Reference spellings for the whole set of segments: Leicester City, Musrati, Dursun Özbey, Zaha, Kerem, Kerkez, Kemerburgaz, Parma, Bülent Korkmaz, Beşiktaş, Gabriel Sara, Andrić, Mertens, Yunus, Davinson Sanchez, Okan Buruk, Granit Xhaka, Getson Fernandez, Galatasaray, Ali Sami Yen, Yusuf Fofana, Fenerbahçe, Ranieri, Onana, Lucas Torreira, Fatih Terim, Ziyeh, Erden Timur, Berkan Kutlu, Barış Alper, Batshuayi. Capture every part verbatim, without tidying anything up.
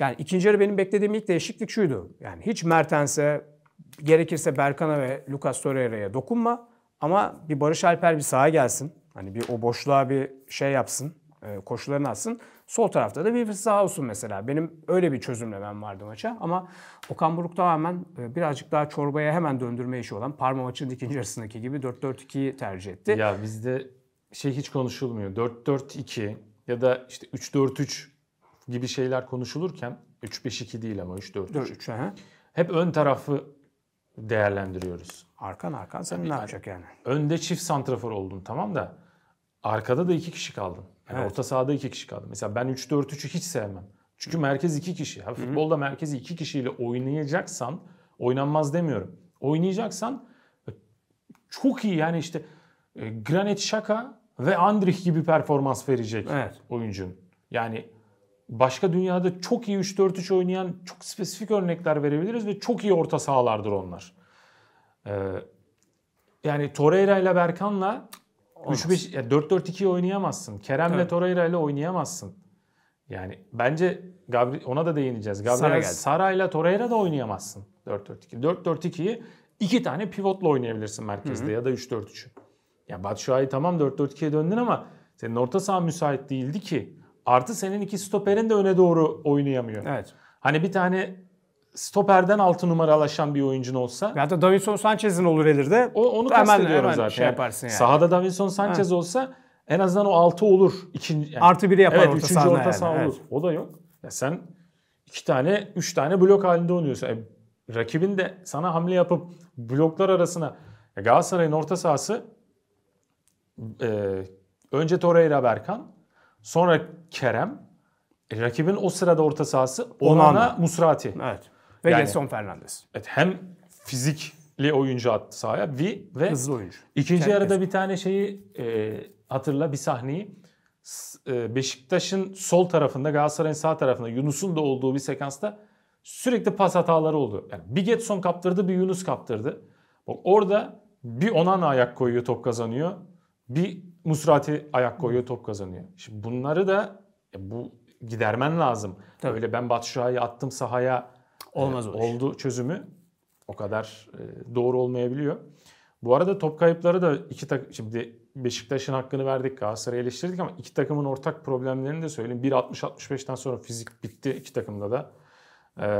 Yani ikinci yarı benim beklediğim ilk değişiklik şuydu. Yani hiç Mertens'e, gerekirse Berkan'a ve Lucas Torreira'ya dokunma. Ama bir Barış Alper bir sağa gelsin. Hani bir o boşluğa bir şey yapsın. Koşularını atsın. Sol tarafta da bir Zaha olsun mesela. Benim öyle bir çözümlemem vardı maça. Ama Okan Buruk tamamen birazcık daha çorbaya hemen döndürme işi olan Parma maçının ikinci yarısındaki gibi dört dört iki'yi tercih etti. Ya bizde şey hiç konuşulmuyor. dört dört iki ya da işte üç dört üç gibi şeyler konuşulurken üç beş iki değil ama üç dört üç. Hep ön tarafı değerlendiriyoruz. Arkan arkan sen yani ne yapacak yani? Önde çift santrafor oldun tamam da arkada da iki kişi kaldın. Yani evet. Orta sahada iki kişi kaldı. Mesela ben üç dört üç'ü hiç sevmem. Çünkü merkez iki kişi. Ha, futbolda merkezi iki kişiyle oynayacaksan, oynanmaz demiyorum. Oynayacaksan çok iyi yani işte e, Granit Xhaka ve Andrić gibi performans verecek evet. oyuncun. Yani başka dünyada çok iyi üç dört üç oynayan çok spesifik örnekler verebiliriz ve çok iyi orta sahalardır onlar. Ee, yani Torreira ile Berkan'la dört dört iki'yi oynayamazsın. Kerem'le evet. Torreira'yla oynayamazsın. Yani bence Gabri, ona da değineceğiz. Gabriel Sara'yla Torreira da oynayamazsın. dört dört iki. dört dört iki'yi iki tane pivotla oynayabilirsin merkezde Hı-hı. ya da üç dört üç'ü. Ya Batshuayi tamam dört dört iki'ye döndün ama senin orta saha müsait değildi ki. Artı senin iki stoperin de öne doğru oynayamıyor. Evet. Hani bir tane stoperden altı numaralaşan bir oyuncun olsa. Ya da Davinson Sanchez'in olur elirde. O, onu kastediyorum zaten. Şey yaparsın yani. Sahada Davinson Sanchez ha. olsa en azından o altı olur. İkinci, yani, artı biri yapar evet, orta sahada. Evet, üçüncü orta saha yani. Olur. Evet. O da yok. Ya sen iki tane, üç tane blok halinde oynuyorsun. E, rakibin de sana hamle yapıp bloklar arasına. E, Galatasaray'ın orta sahası e, önce Torreira Berkan, sonra Kerem, e, rakibin o sırada orta sahası Onana, Onana. Musrati. Evet. Ve yani, Getson Fernandez. Evet, hem fizikli oyuncu attı sahaya ve, ve hızlı oyuncu. İkinci Kerkez. Yarıda bir tane şeyi e, hatırla bir sahneyi. E, Beşiktaş'ın sol tarafında, Galatasaray'ın sağ tarafında Yunus'un da olduğu bir sekansta sürekli pas hataları oldu. Yani bir Getson kaptırdı, bir Yunus kaptırdı. Bak, orada bir Onana ayak koyuyor, top kazanıyor. Bir Musrati ayak koyuyor, top kazanıyor. Şimdi bunları da e, bu gidermen lazım. Tabii. Öyle ben Batshuayi'yi attım sahaya olmaz olur. Oldu çözümü o kadar doğru olmayabiliyor. Bu arada top kayıpları da iki takım, şimdi Beşiktaş'ın hakkını verdik, Galatasaray'ı eleştirdik ama iki takımın ortak problemlerini de söyleyeyim. bir altmış altmış beş'ten sonra fizik bitti iki takımda da.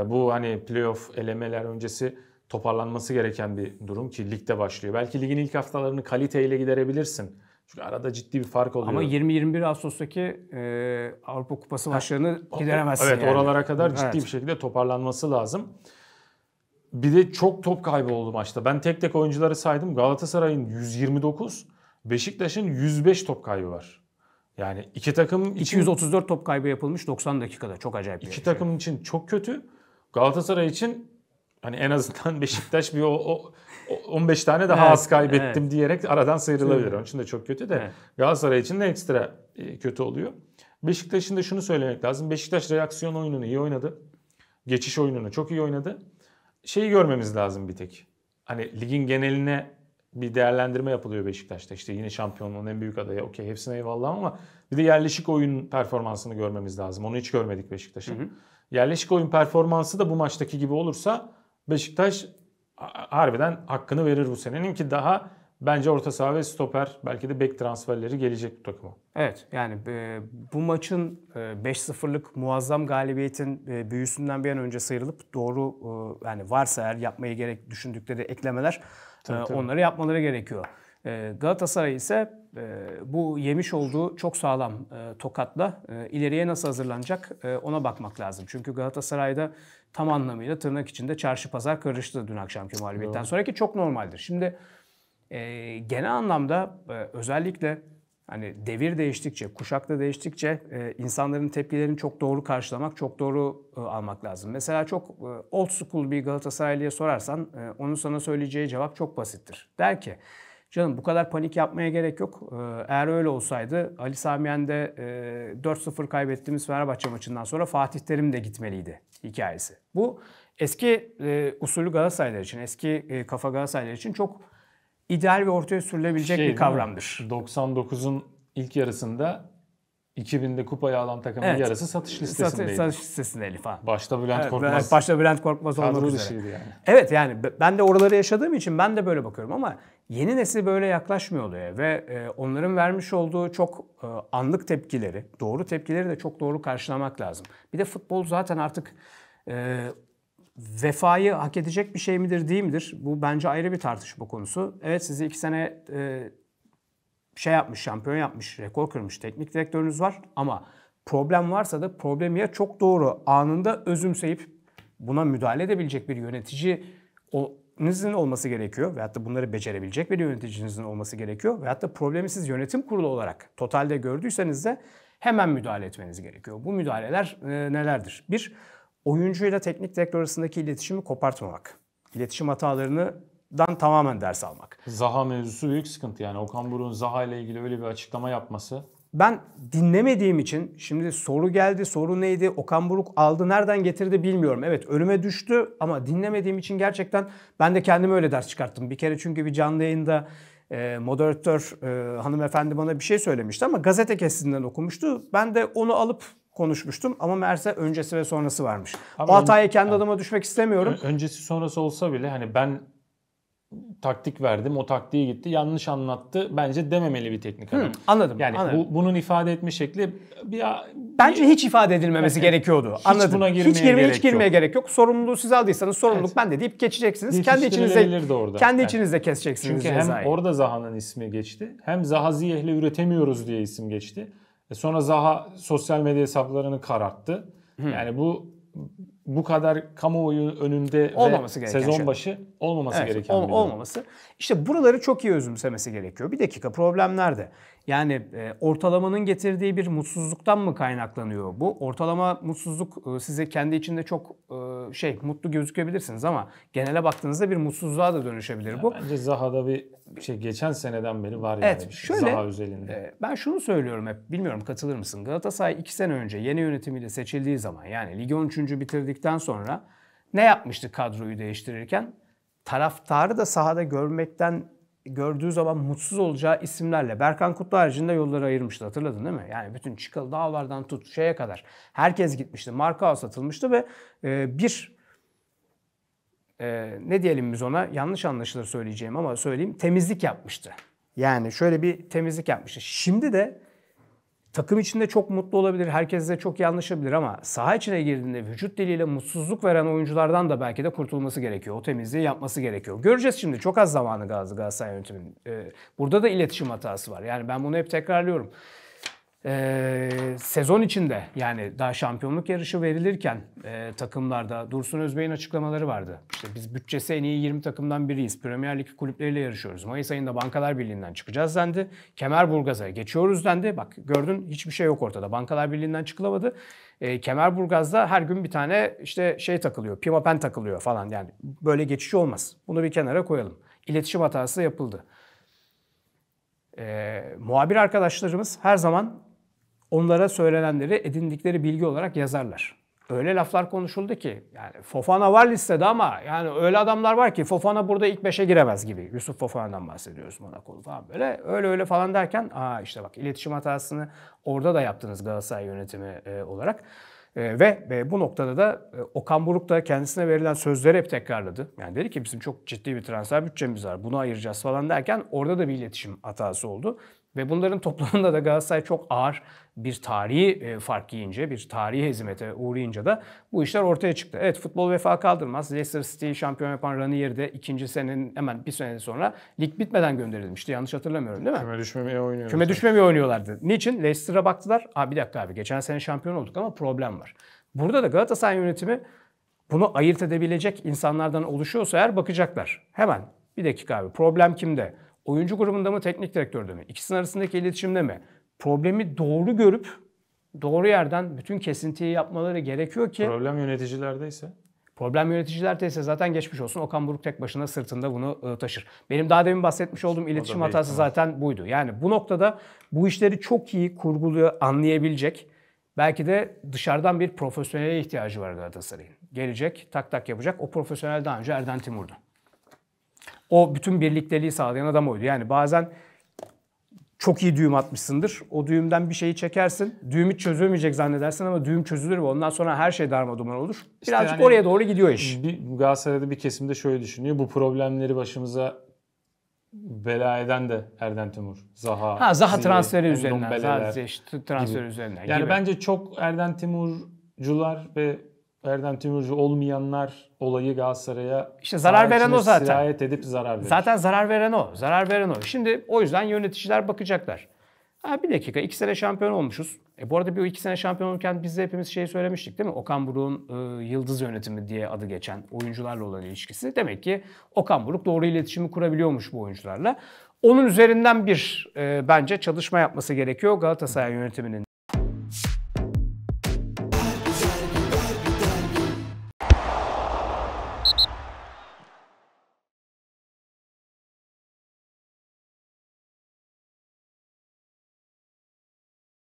Bu hani playoff elemeler öncesi toparlanması gereken bir durum ki ligde başlıyor. Belki ligin ilk haftalarını kaliteyle giderebilirsin. Çünkü arada ciddi bir fark oluyor. Ama yirmi yirmi bir Ağustos'taki e, Avrupa Kupası maçlarını gideremezsin. Evet yani. Oralara kadar ciddi evet. bir şekilde toparlanması lazım. Bir de çok top kaybı oldu maçta. Ben tek tek oyuncuları saydım. Galatasaray'ın yüz yirmi dokuz, Beşiktaş'ın yüz beş top kaybı var. Yani iki takım için... iki yüz otuz dört top kaybı yapılmış doksan dakikada. Çok acayip bir iki şey. İki takım için çok kötü. Galatasaray için hani en azından Beşiktaş bir o... o on beş tane daha evet, az kaybettim evet. diyerek aradan sıyrılabilir. Onun için de çok kötü de evet. Galatasaray için de ekstra kötü oluyor. Beşiktaş'ın da şunu söylemek lazım. Beşiktaş reaksiyon oyununu iyi oynadı. Geçiş oyununu çok iyi oynadı. Şeyi görmemiz lazım bir tek. Hani ligin geneline bir değerlendirme yapılıyor Beşiktaş'ta. İşte yine şampiyonluğun en büyük adayı. Okey hepsine eyvallah ama bir de yerleşik oyun performansını görmemiz lazım. Onu hiç görmedik Beşiktaş'ın. Yerleşik oyun performansı da bu maçtaki gibi olursa Beşiktaş... harbiden hakkını verir bu senenin ki daha bence orta saha ve stoper belki de bek transferleri gelecek bu takıma. Evet yani bu maçın beş sıfır'lık muazzam galibiyetin büyüsünden bir an önce sıyrılıp doğru yani varsa eğer yapmayı gerek düşündükleri eklemeler tabii, tabii. onları yapmaları gerekiyor. Galatasaray ise bu yemiş olduğu çok sağlam tokatla ileriye nasıl hazırlanacak ona bakmak lazım. Çünkü Galatasaray'da tam anlamıyla tırnak içinde çarşı pazar karıştı dün akşamki mağlubiyetten evet. sonraki çok normaldir. Şimdi genel anlamda özellikle hani devir değiştikçe, kuşak da değiştikçe insanların tepkilerini çok doğru karşılamak, çok doğru almak lazım. Mesela çok old school bir Galatasaraylı'ya sorarsan onun sana söyleyeceği cevap çok basittir. Der ki canım bu kadar panik yapmaya gerek yok. Eğer öyle olsaydı Ali Sami Yen'de dört sıfır kaybettiğimiz Fenerbahçe maçından sonra Fatih Terim de gitmeliydi hikayesi. Bu eski usulü Galatasaraylar için, eski kafa Galatasaraylar için çok ideal ve ortaya sürülebilecek şey, bir kavramdır. doksan dokuz'un ilk yarısında iki binde kupayı alan takımın evet. yarısı satış listesindeydi. Satış listesindeydi falan. Başta Bülent evet, Korkmaz. Başta Bülent Korkmaz olmak üzere. Yani. Evet yani ben de oraları yaşadığım için ben de böyle bakıyorum ama yeni nesil böyle yaklaşmıyor oluyor. Ve onların vermiş olduğu çok anlık tepkileri, doğru tepkileri de çok doğru karşılamak lazım. Bir de futbol zaten artık e, vefayı hak edecek bir şey midir değil midir? Bu bence ayrı bir tartışma konusu. Evet sizi iki sene... E, şey yapmış, şampiyon yapmış, rekor kırmış teknik direktörünüz var ama problem varsa da problemi ya çok doğru anında özümseyip buna müdahale edebilecek bir yöneticinizin olması gerekiyor veyahut da bunları becerebilecek bir yöneticinizin olması gerekiyor veyahut da problemi siz yönetim kurulu olarak totalde gördüyseniz de hemen müdahale etmeniz gerekiyor. Bu müdahaleler e, nelerdir? Bir, oyuncuyla teknik direktör arasındaki iletişimi kopartmamak. İletişim hatalarını dan tamamen ders almak. Zaha mevzusu büyük sıkıntı yani. Okan Buruk'un Zaha ile ilgili öyle bir açıklama yapması. Ben dinlemediğim için şimdi soru geldi, soru neydi, Okan Buruk aldı, nereden getirdi bilmiyorum. Evet önüme düştü ama dinlemediğim için gerçekten ben de kendime öyle ders çıkarttım. Bir kere çünkü bir canlı yayında e, moderatör e, hanımefendi bana bir şey söylemişti ama gazete kesitinden okumuştu. Ben de onu alıp konuşmuştum ama meğerse öncesi ve sonrası varmış. Ama o hataya kendi yani, adıma düşmek istemiyorum. Öncesi sonrası olsa bile hani ben... taktik verdim. O taktiği gitti. Yanlış anlattı. Bence dememeli bir teknik adam. Hı, anladım. Yani anladım. Bu, bunun ifade etme şekli bir, bence bir, hiç ifade edilmemesi yani, gerekiyordu. Hiç anladım. Buna girmeye hiç girmeye gerek, hiç girmeye gerek yok. Sorumluluğu siz aldıysanız sorumluluk evet. ben de deyip geçeceksiniz. Kendi içinizde kendi yani. içinizde keseceksiniz. Çünkü hem zahayı. orada Zaha'nın ismi geçti. Hem Zaha Ziyeh'le üretemiyoruz diye isim geçti. E sonra Zaha sosyal medya hesaplarını kararttı. Hı. Yani bu bu kadar kamuoyu önünde olmaması ve sezon şey. başı olmaması evet, gereken ol, olmaması. İşte buraları çok iyi özümsemesi gerekiyor. Bir dakika problem nerede? Yani e, ortalamanın getirdiği bir mutsuzluktan mı kaynaklanıyor bu? Ortalama mutsuzluk e, size kendi içinde çok e, şey mutlu gözükebilirsiniz ama genele baktığınızda bir mutsuzluğa da dönüşebilir ya bu. Bence Zaha'da bir şey geçen seneden beri var evet, yani. Şöyle, Zaha özelinde. E, ben şunu söylüyorum hep bilmiyorum katılır mısın? Galatasaray iki sene önce yeni yönetimiyle seçildiği zaman yani ligi on üçüncü bitirdikten sonra ne yapmıştı kadroyu değiştirirken? Taraftarı da sahada görmekten gördüğü zaman mutsuz olacağı isimlerle Berkan Kutlu haricinde yolları ayırmıştı hatırladın değil mi? Yani bütün Çıkalı Dağlar'dan tut şeye kadar herkes gitmişti. Marka satılmıştı ve e, bir e, ne diyelim biz ona yanlış anlaşılır söyleyeceğim ama söyleyeyim temizlik yapmıştı. Yani şöyle bir temizlik yapmıştı. Şimdi de takım içinde çok mutlu olabilir, herkesle çok iyi anlaşabilir ama saha içine girdiğinde vücut diliyle mutsuzluk veren oyunculardan da belki de kurtulması gerekiyor. O temizliği yapması gerekiyor. Göreceğiz şimdi çok az zamanı Galatasaray yönetiminin. Ee, burada da iletişim hatası var. Yani ben bunu hep tekrarlıyorum. Ee, sezon içinde yani daha şampiyonluk yarışı verilirken e, takımlarda Dursun Özbey'in açıklamaları vardı. İşte biz bütçesi en iyi yirmi takımdan biriyiz. Premier Lig kulüpleriyle yarışıyoruz. Mayıs ayında Bankalar Birliği'nden çıkacağız dendi. Kemerburgaz'a geçiyoruz dendi. Bak gördün hiçbir şey yok ortada. Bankalar Birliği'nden çıkılamadı. E, Kemerburgaz'da her gün bir tane işte şey takılıyor. Pimapen takılıyor falan yani. Böyle geçiş olmaz. Bunu bir kenara koyalım. İletişim hatası yapıldı. E, muhabir arkadaşlarımız her zaman onlara söylenenleri edindikleri bilgi olarak yazarlar. Öyle laflar konuşuldu ki yani Fofana var listede ama yani öyle adamlar var ki Fofana burada ilk beşe giremez gibi. Yusuf Fofana'dan bahsediyoruz Monako'da falan böyle. Öyle öyle falan derken aa işte bak iletişim hatasını orada da yaptınız Galatasaray yönetimi e, olarak. E, ve e, bu noktada da e, Okan Buruk da kendisine verilen sözleri hep tekrarladı. Yani dedi ki bizim çok ciddi bir transfer bütçemiz var. Bunu ayıracağız falan derken orada da bir iletişim hatası oldu. Ve bunların toplamında da Galatasaray çok ağır bir tarihi fark yiyince, bir tarihi hezimete uğrayınca da bu işler ortaya çıktı. Evet futbol vefa kaldırmaz. Leicester City'yi şampiyon yapan Ranieri de ikinci senenin hemen bir sene sonra lig bitmeden gönderilmişti. Yanlış hatırlamıyorum değil mi? Küme düşmemeye oynuyorlar. Küme düşmemeye oynuyorlardı. Niçin? Leicester'a baktılar. Aa bir dakika abi geçen sene şampiyon olduk ama problem var. Burada da Galatasaray yönetimi bunu ayırt edebilecek insanlardan oluşuyorsa eğer bakacaklar. Hemen bir dakika abi problem kimde? Oyuncu grubunda mı, teknik direktörde mi? İkisinin arasındaki iletişimde mi? Problemi doğru görüp doğru yerden bütün kesintiyi yapmaları gerekiyor ki... Problem yöneticilerdeyse? Problem yöneticilerdeyse zaten geçmiş olsun. Okan Buruk tek başına sırtında bunu taşır. Benim daha demin bahsetmiş olduğum iletişim hatası ihtimal. zaten buydu. Yani bu noktada bu işleri çok iyi kurguluyor, anlayabilecek... Belki de dışarıdan bir profesyonele ihtiyacı var Galatasaray'ın. Gelecek, tak tak yapacak. O profesyonel daha önce Erden Timur'du. O bütün birlikteliği sağlayan adam oydu. Yani bazen çok iyi düğüm atmışsındır. O düğümden bir şeyi çekersin. Düğüm hiç çözülmeyecek zannedersin ama düğüm çözülür ve ondan sonra her şey darmadağın olur. Birazcık işte yani oraya doğru gidiyor iş. Bir, Galatasaray'da bir kesimde şöyle düşünüyor. Bu problemleri başımıza bela eden de Erden Timur, Zaha. Ha, Zaha transferi üzerinden. Zaha işte, transferi gibi. üzerinden. Yani gibi. Bence çok Erden Timurcular ve Erden Timurcu olmayanlar olayı Galatasaray'a işte zarar veren o zaten. Sirayet edip zarar verir. Zaten zarar veren o. Zarar veren o. Şimdi o yüzden yöneticiler bakacaklar. Ha, bir dakika, iki sene şampiyon olmuşuz. E, bu arada bir iki sene şampiyon olurken biz de hepimiz şeyi söylemiştik değil mi? Okan Buruk'un e, yıldız yönetimi diye adı geçen oyuncularla olan ilişkisi. Demek ki Okan Buruk doğru iletişimi kurabiliyormuş bu oyuncularla. Onun üzerinden bir e, bence çalışma yapması gerekiyor Galatasaray yönetiminin.